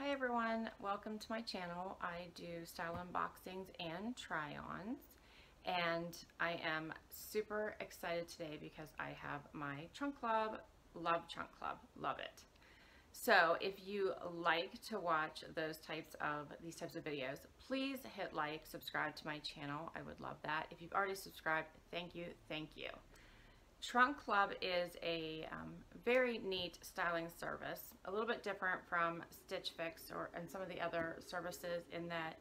Hi everyone, welcome to my channel. I do style unboxings and try-ons, and I am super excited today because I have my Trunk Club. Love Trunk Club, love it. So if you like to watch these types of videos, please hit like, subscribe to my channel. I would love that. If you've already subscribed, thank you, thank you. Trunk Club is a very neat styling service, a little bit different from Stitch Fix and some of the other services in that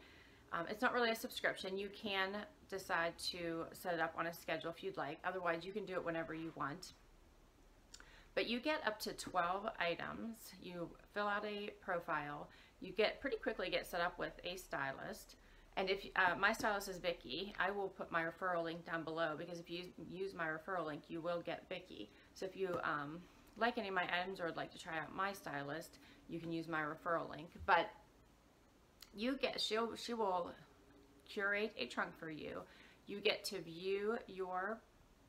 it's not really a subscription. You can decide to set it up on a schedule if you'd like. Otherwise, you can do it whenever you want. But you get up to 12 items. You fill out a profile. You pretty quickly get set up with a stylist. And if my stylist is Vicki, I will put my referral link down below, because if you use my referral link, you will get Vicki. So if you like any of my items or would like to try out my stylist, you can use my referral link. But she will curate a trunk for you. You get to view your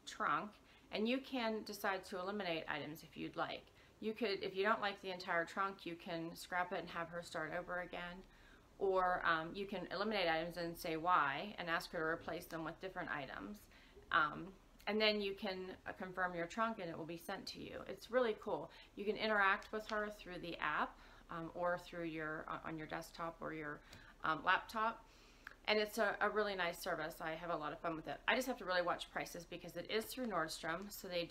trunk, and you can decide to eliminate items if you'd like. You could, if you don't like the entire trunk, you can scrap it and have her start over again. Or you can eliminate items and say why, and ask her to replace them with different items. And then you can confirm your trunk and it will be sent to you. It's really cool. You can interact with her through the app or through on your desktop or your laptop. And it's a really nice service. I have a lot of fun with it. I just have to really watch prices because it is through Nordstrom. So they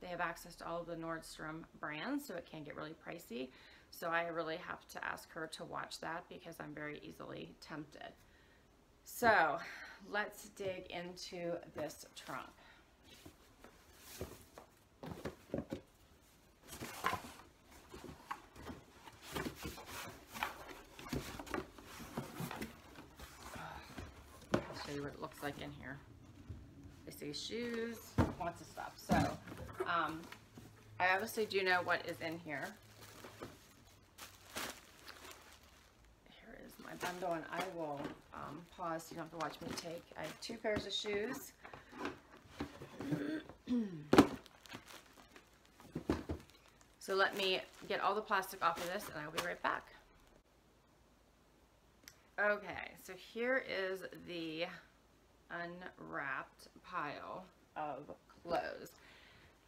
they have access to all of the Nordstrom brands, so it can get really pricey. So I really have to ask her to watch that because I'm very easily tempted. So let's dig into this trunk. What it looks like in here. They say shoes, lots of stuff. So I obviously do know what is in here. Here is my bundle, and I will pause so you don't have to watch me take. I have two pairs of shoes. So let me get all the plastic off of this and I'll be right back. Okay, so here is the unwrapped pile of clothes,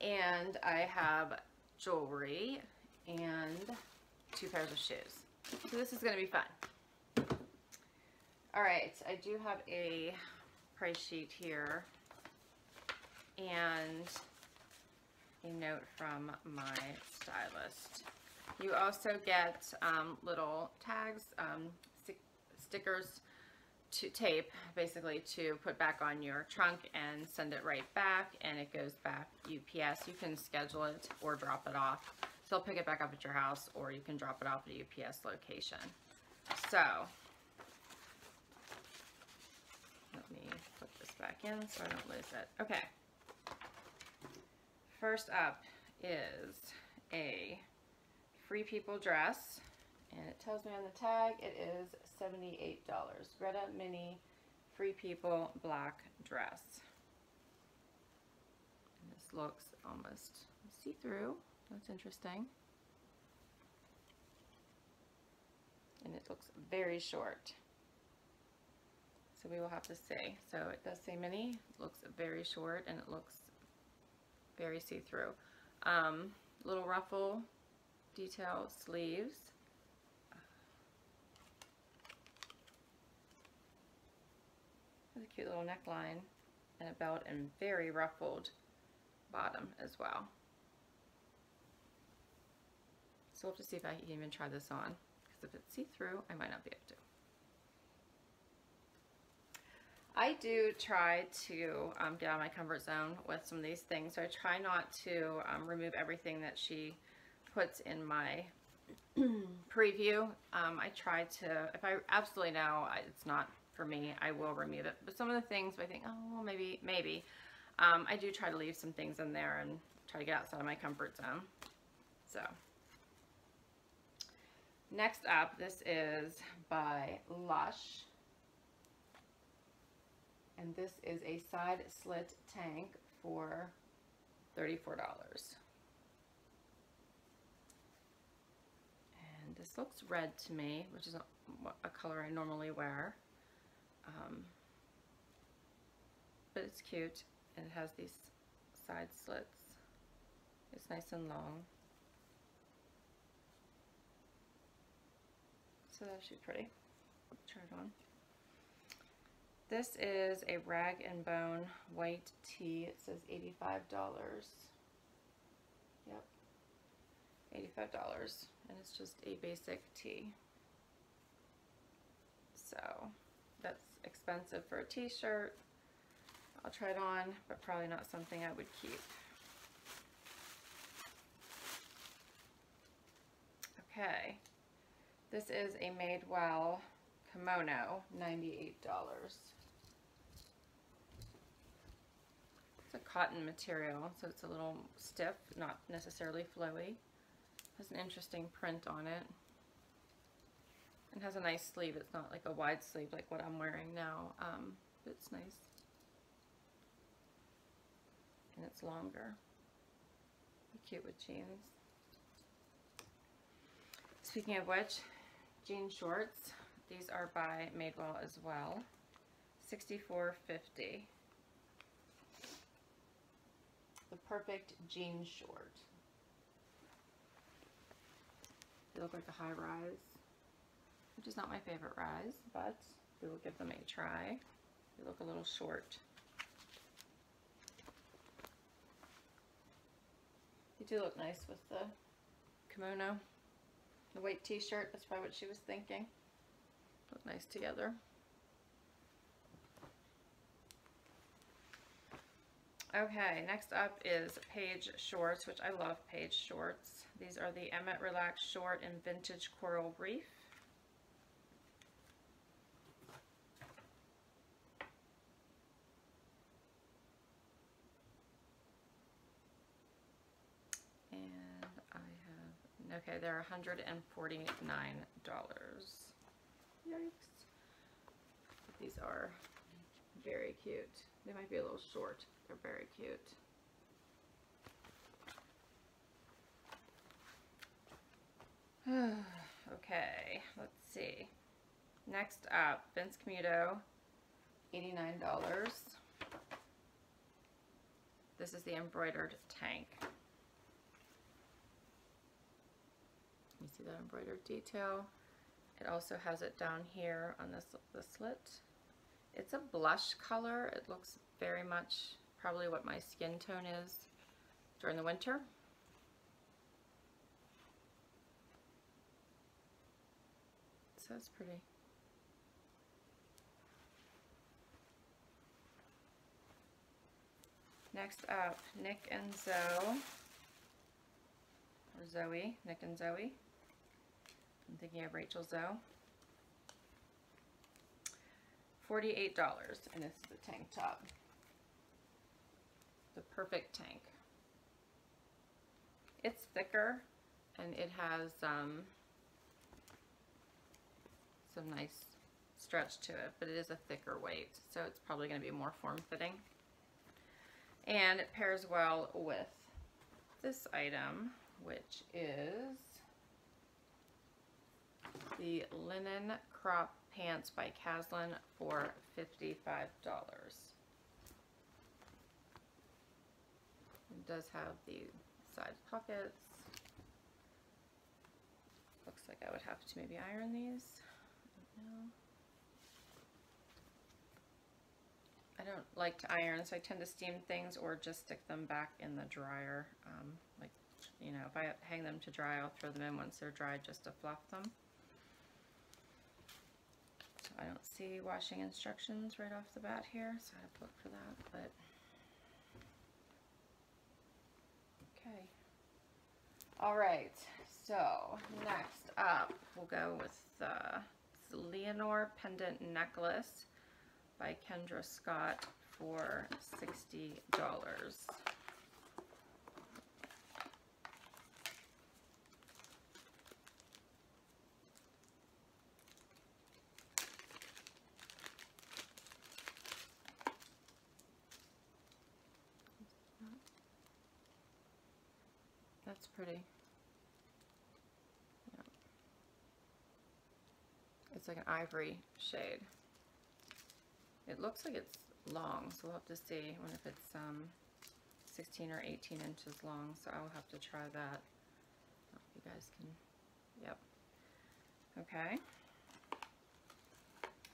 and I have jewelry and two pairs of shoes, so this is going to be fun. All right, I do have a price sheet here and a note from my stylist. You also get little tags, stickers, to tape basically, to put back on your trunk and send it right back, and it goes back UPS. You can schedule it or drop it off. So they'll pick it back up at your house, or you can drop it off at a UPS location. So let me put this back in so I don't lose it. Okay. First up is a Free People dress. And it tells me on the tag it is $78. Greta Mini Free People black dress. And this looks almost see-through. That's interesting. And it looks very short. So we will have to see. So it does say mini. It looks very short and it looks very see-through. Little ruffle detail sleeves. A cute little neckline and a belt, and very ruffled bottom as well. So we'll have to see if I can even try this on, because if it's see-through I might not be able to. I do try to get out of my comfort zone with some of these things, so I try not to remove everything that she puts in my preview. I try to, if I absolutely know it's not for me, I will remove it. But some of the things I think, oh, well, maybe. I do try to leave some things in there and try to get outside of my comfort zone. So next up, this is by Lush. And this is a side slit tank for $34. And this This looks red to me, which is a color I normally wear. But it's cute, and it has these side slits. It's nice and long. So that's actually pretty. Turn it on. This is a Rag and Bone white tee. It says $85. Yep. $85. And it's just a basic tee. So that's expensive for a t-shirt. I'll try it on, but probably not something I would keep. Okay. This is a Madewell kimono, $98. It's a cotton material, so it's a little stiff, not necessarily flowy. Has an interesting print on it. And has a nice sleeve. It's not like a wide sleeve like what I'm wearing now. But it's nice. And it's longer. Be cute with jeans. Speaking of which, jean shorts. These are by Madewell as well. $64.50. The perfect jean short. They look like a high rise, which is not my favorite rise, but we will give them a try. They look a little short. They do look nice with the kimono, the white t-shirt. That's probably what she was thinking. Look nice together. Okay, next up is Paige shorts, which I love Paige shorts. These are the Emmet Relax Short and Vintage Coral Reef. And I have, okay, they're $149. Yikes. These are very cute. They might be a little short. They're very cute. Okay, let's see. Next up, Vince Camuto, $89. This is the embroidered tank. You see that embroidered detail? It also has it down here on the slit. It's a blush color. It looks very much probably what my skin tone is during the winter. So it's pretty. Next up, Nic + Zoe, or Zoe, Nic + Zoe. I'm thinking of Rachel Zoe. $48, and this is the tank top. The perfect tank. It's thicker, and it has some nice stretch to it, but it is a thicker weight, so it's probably going to be more form-fitting. And it pairs well with this item, which is the linen crop pants by Caslon for $55. It does have the side pockets. Looks like I would have to maybe iron these. I don't like to iron, so I tend to steam things or just stick them back in the dryer. Like, you know, if I hang them to dry, I'll throw them in once they're dry just to fluff them. So I don't see washing instructions right off the bat here, so I have to look for that, but okay. All right, so next up we'll go with the Leonore Pendant Necklace by Kendra Scott for $60. That's pretty. Yeah. It's like an ivory shade. It looks like it's long, so we'll have to see. I wonder if it's 16 or 18 inches long, so I will have to try that. I don't know if you guys can, yep.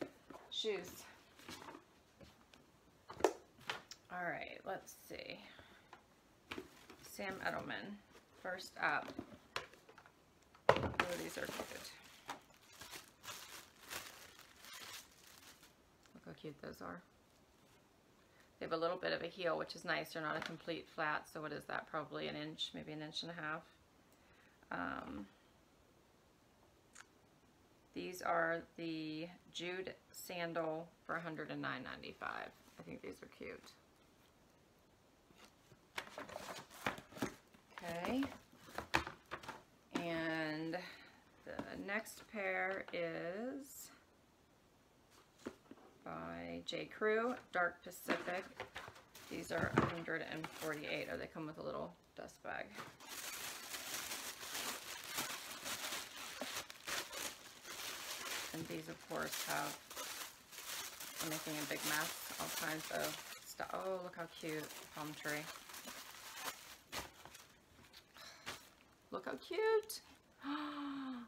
Okay. Shoes. All right, let's see. Sam Edelman, first up. Oh, these are cute. Look how cute those are. They have a little bit of a heel, which is nice. They're not a complete flat, so what is that? Probably an inch, maybe an inch and a half. These are the Jude Sandal for $109.95. I think these are cute. Okay. And the next pair is by J. Crew, Dark Pacific. These are $148. Oh, they come with a little dust bag. And these, of course, have, I'm making a big mess, all kinds of stuff. Oh, look how cute, palm tree. Look how cute.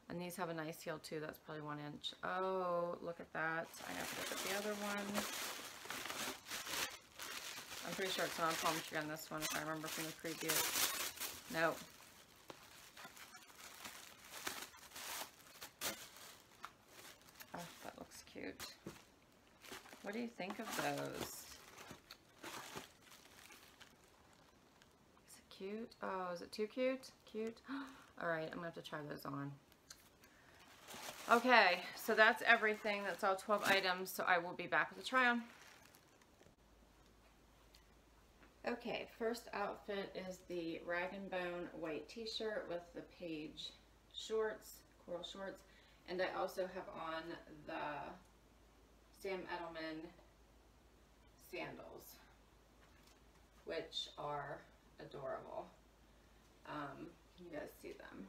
And these have a nice heel too. That's probably 1 inch. Oh, look at that. I have to look at the other one. I'm pretty sure it's not a palm tree on this one, if I remember from the preview. No. Oh, that looks cute. What do you think of those? Is it cute? Oh, is it too cute? Cute. All right, I'm gonna have to try those on. Okay, so that's everything. That's all 12 items, so I will be back with a try on. Okay, first outfit is the Rag and Bone white t-shirt with the Paige shorts, coral shorts, and I also have on the Sam Edelman sandals, which are adorable. You guys see them.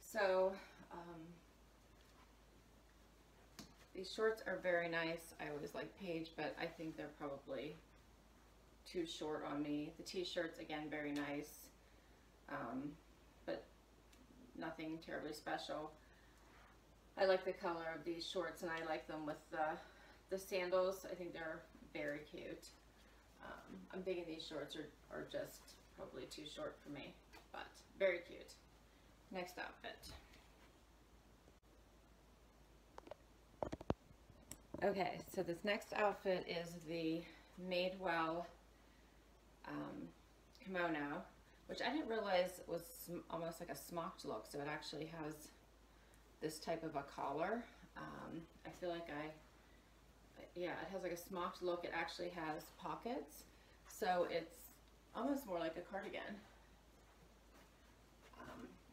So, these shorts are very nice. I always like Paige, but I think they're probably too short on me. The t-shirts, again, very nice, but nothing terribly special. I like the color of these shorts, and I like them with the sandals. I think they're very cute. I'm thinking these shorts are just probably too short for me, but very cute. Next outfit. Okay, so this next outfit is the Madewell kimono, which I didn't realize was almost like a smocked look, so it actually has this type of a collar. I feel like yeah, it has like a smocked look. It actually has pockets, so it's almost more like a cardigan.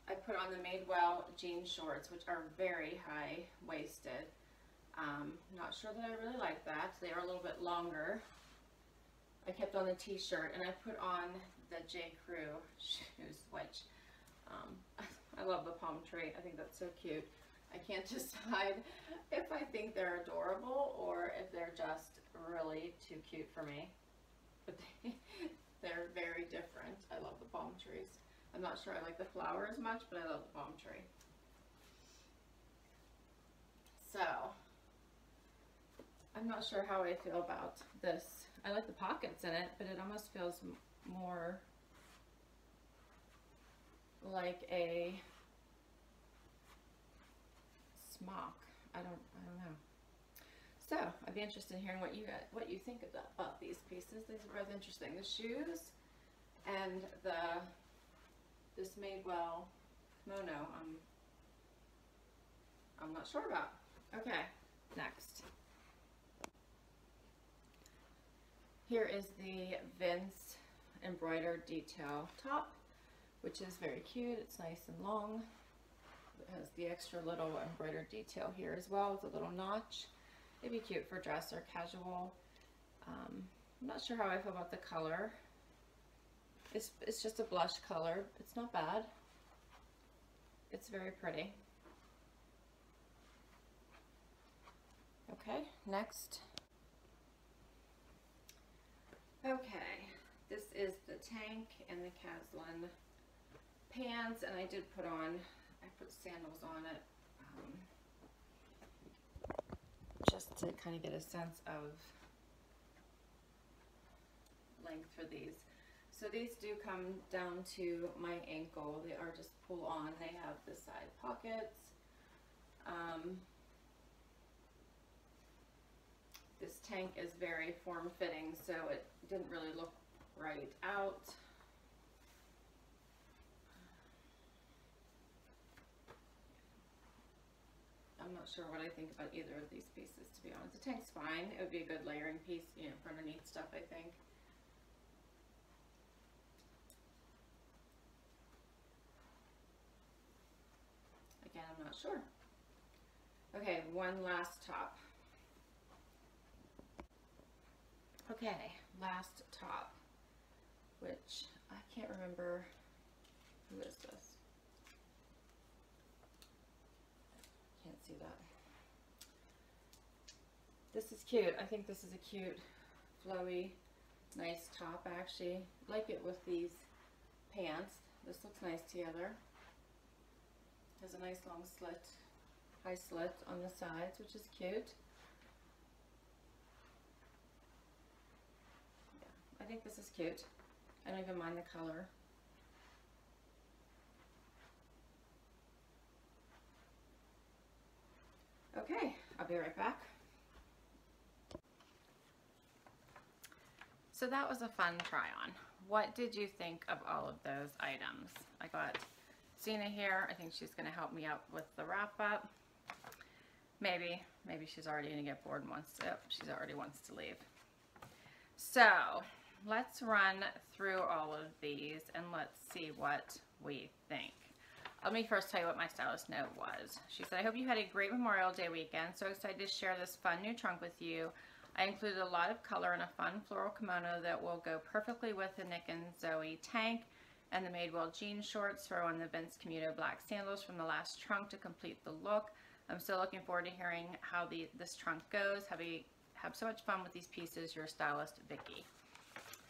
I put on the Madewell jean shorts, which are very high-waisted. Not sure that I really like that. They are a little bit longer. I kept on the t-shirt, and I put on the J. Crew shoes, which I love the palm tree. I think that's so cute. I can't decide if I think they're adorable or if they're just really too cute for me. But they're very different. I love the palm trees. I'm not sure I like the flower as much, but I love the palm tree. So, I'm not sure how I feel about this. I like the pockets in it, but it almost feels more like a smock. I don't know. So I'd be interested in hearing what you think about these pieces. These are both interesting. The shoes and this Madewell kimono. I'm not sure about. Okay, next. Here is the Vince embroidered detail top, which is very cute. It's nice and long. It has the extra little embroidered detail here as well with a little notch. It'd be cute for dress or casual. I'm not sure how I feel about the color. It's just a blush color. It's not bad. It's very pretty. Okay, next. Okay, this is the tank and the Caslon pants, and I did put on, I put sandals on it, just to kind of get a sense of length for these. So these do come down to my ankle. They are just pull on. They have the side pockets. This tank is very form-fitting, so it didn't really look right out. I'm not sure what I think about either of these pieces, to be honest. The tank's fine. It would be a good layering piece, you know, for underneath stuff, I think. Again, I'm not sure. Okay, one last top. Okay, last top, which I can't remember. Who is this? Can't see that. This is cute. I think this is a cute, flowy, nice top. I actually like it with these pants. This looks nice together. Has a nice long slit, high slit on the sides, which is cute. Yeah, I think this is cute. I don't even mind the color. Okay, I'll be right back. So that was a fun try on. What did you think of all of those items? I got Sina here. I think she's gonna help me out with the wrap up. Maybe she's already gonna get bored and wants to leave. So let's run through all of these and let's see what we think. Let me first tell you what my stylist note was. She said, I hope you had a great Memorial Day weekend. So excited to share this fun new trunk with you. I included a lot of color and a fun floral kimono that will go perfectly with the Nic + Zoe tank and the Madewell jean shorts. Throw on the Vince Camuto black sandals from the last trunk to complete the look. I'm still looking forward to hearing how this trunk goes. Have so much fun with these pieces. Your stylist, Vicki.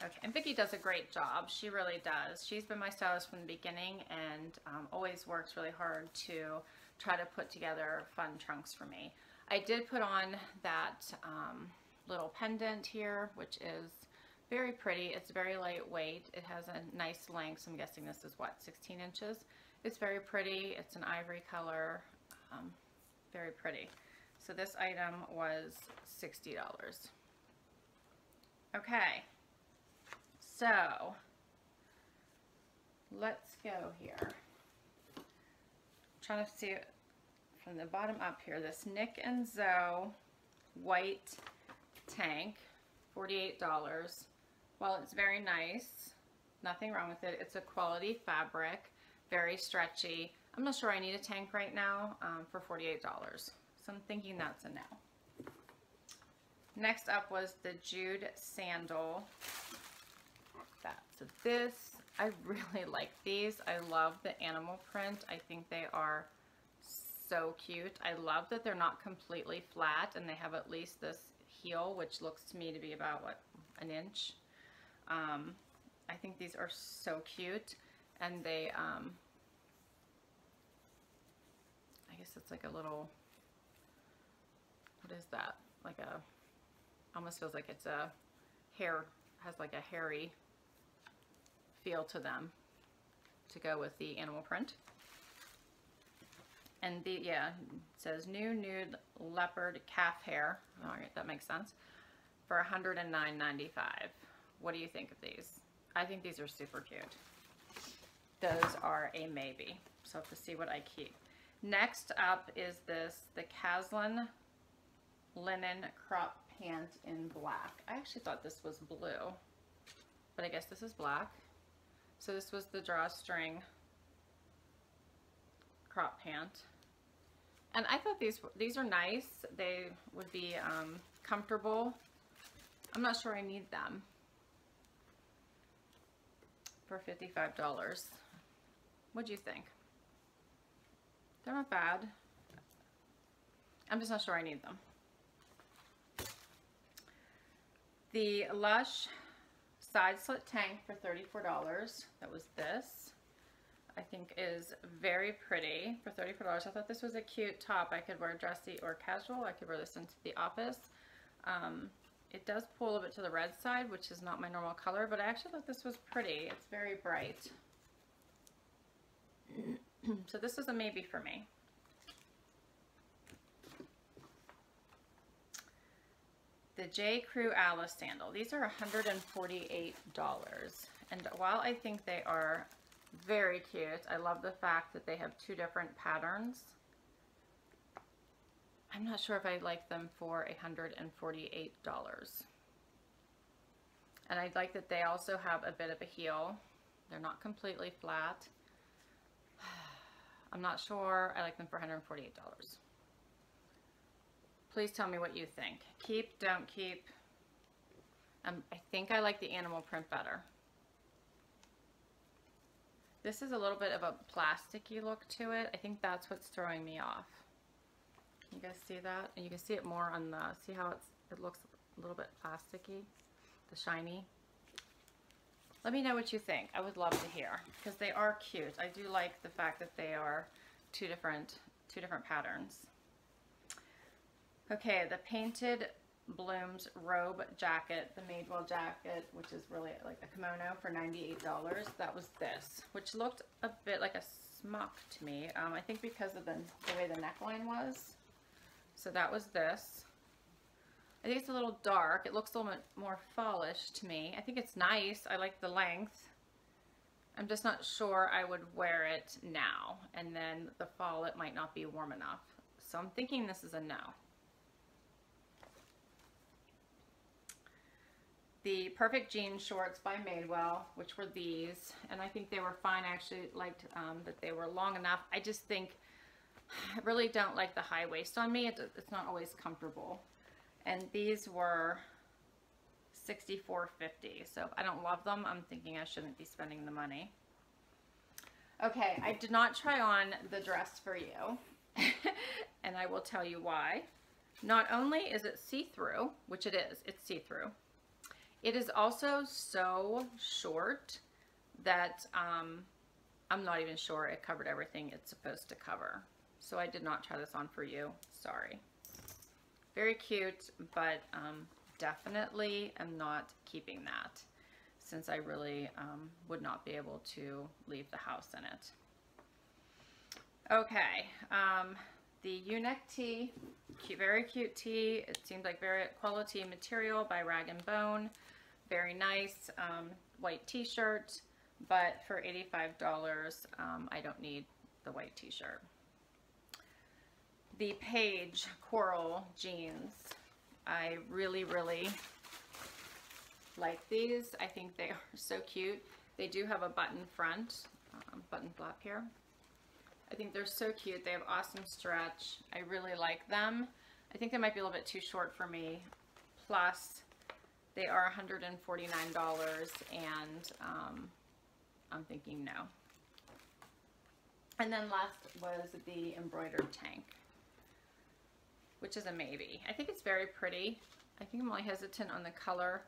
Okay, and Vicki does a great job. She really does. She's been my stylist from the beginning and always works really hard to try to put together fun trunks for me. I did put on that little pendant here, which is very pretty. It's very lightweight. It has a nice length. So I'm guessing this is what, 16 inches? It's very pretty. It's an ivory color. Very pretty. So this item was $60. Okay. So, let's go here. I'm trying to see from the bottom up here, this Nic + Zoe white tank, $48. While it's very nice, nothing wrong with it, it's a quality fabric, very stretchy. I'm not sure I need a tank right now for $48. So I'm thinking that's a no. Next up was the Jude sandal. So this, I really like these. I love the animal print. I think they are so cute. I love that they're not completely flat and they have at least this heel, which looks to me to be about, what, an inch? I think these are so cute. And they, I guess it's like a little, what is that? Like a, almost feels like it's a hair, has like a hairy feel to them to go with the animal print. And the, yeah, it says new nude leopard calf hair. All right, that makes sense. For $109.95. What do you think of these? I think these are super cute. Those are a maybe. So I have to see what I keep. Next up is this, the Caslon linen crop pant in black. I actually thought this was blue, but I guess this is black. So this was the drawstring crop pant. And I thought these are nice. They would be comfortable. I'm not sure I need them for $55. What do you think? They're not bad. I'm just not sure I need them. The Lush side slit tank for $34. That was this. I think is very pretty for $34. I thought this was a cute top. I could wear dressy or casual. I could wear this into the office. It does pull a little bit to the red side, which is not my normal color, but I actually thought this was pretty. It's very bright. So this was a maybe for me. The J. Crew Alice sandal. These are $148. And while I think they are very cute, I love the fact that they have two different patterns. I'm not sure if I like them for $148. And I like that they also have a bit of a heel. They're not completely flat. I'm not sure I like them for $148. Please tell me what you think. Keep, don't keep. I think I like the animal print better. This is a little bit of a plasticky look to it. I think that's what's throwing me off. Can you guys see that? And you can see it more on the, see how it's, it looks a little bit plasticky, the shiny. Let me know what you think. I would love to hear because they are cute. I do like the fact that they are two different patterns. Okay, the Painted Blooms robe jacket, the Madewell jacket, which is really like a kimono for $98. That was this, which looked a bit like a smock to me. I think because of the way the neckline was. So that was this. I think it's a little dark. It looks a little bit more fallish to me. I think it's nice. I like the length. I'm just not sure I would wear it now. And then the fall, it might not be warm enough. So I'm thinking this is a no. The Perfect Jean Shorts by Madewell, which were these, and I think they were fine. I actually liked that they were long enough. I just think, I really don't like the high waist on me. It's not always comfortable. And these were $64.50, so if I don't love them, I'm thinking I shouldn't be spending the money. Okay, I did not try on the dress for you, and I will tell you why. Not only is it see-through, which it is, it's see-through, it is also so short that I'm not even sure it covered everything it's supposed to cover. So I did not try this on for you. Sorry. Very cute, but definitely am not keeping that since I really would not be able to leave the house in it. Okay. The U-neck tee, cute, very cute tee. It seemed like very quality material by Rag and Bone. Very nice white t-shirt, but for $85, I don't need the white t-shirt. The Paige coral jeans. I really, really like these. I think they are so cute. They do have a button front, button flap here. I think they're so cute. They have awesome stretch. I really like them. I think they might be a little bit too short for me. Plus, they are $149 and I'm thinking no. And then last was the embroidered tank, which is a maybe. I think it's very pretty. I think I'm only hesitant on the color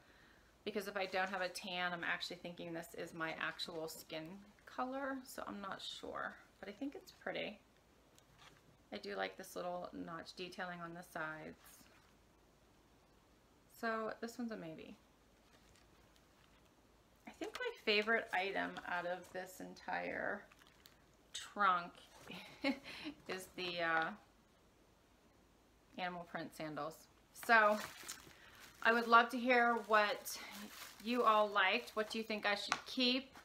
because if I don't have a tan, I'm actually thinking this is my actual skin color, so I'm not sure. But I think it's pretty. I do like this little notch detailing on the sides. So this one's a maybe. I think my favorite item out of this entire trunk is the animal print sandals. So I would love to hear what you all liked. What do you think I should keep?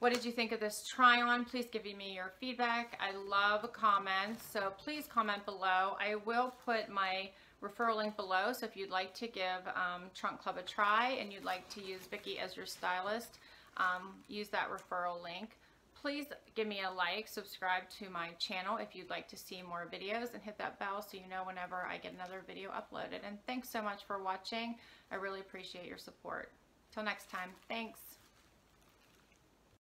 What did you think of this try on? Please give me your feedback. I love comments, so please comment below. I will put my referral link below, so if you'd like to give Trunk Club a try and you'd like to use Vicki as your stylist, use that referral link. please give me a like, subscribe to my channel if you'd like to see more videos, and hit that bell so you know whenever I get another video uploaded. And thanks so much for watching. I really appreciate your support. Till next time, thanks.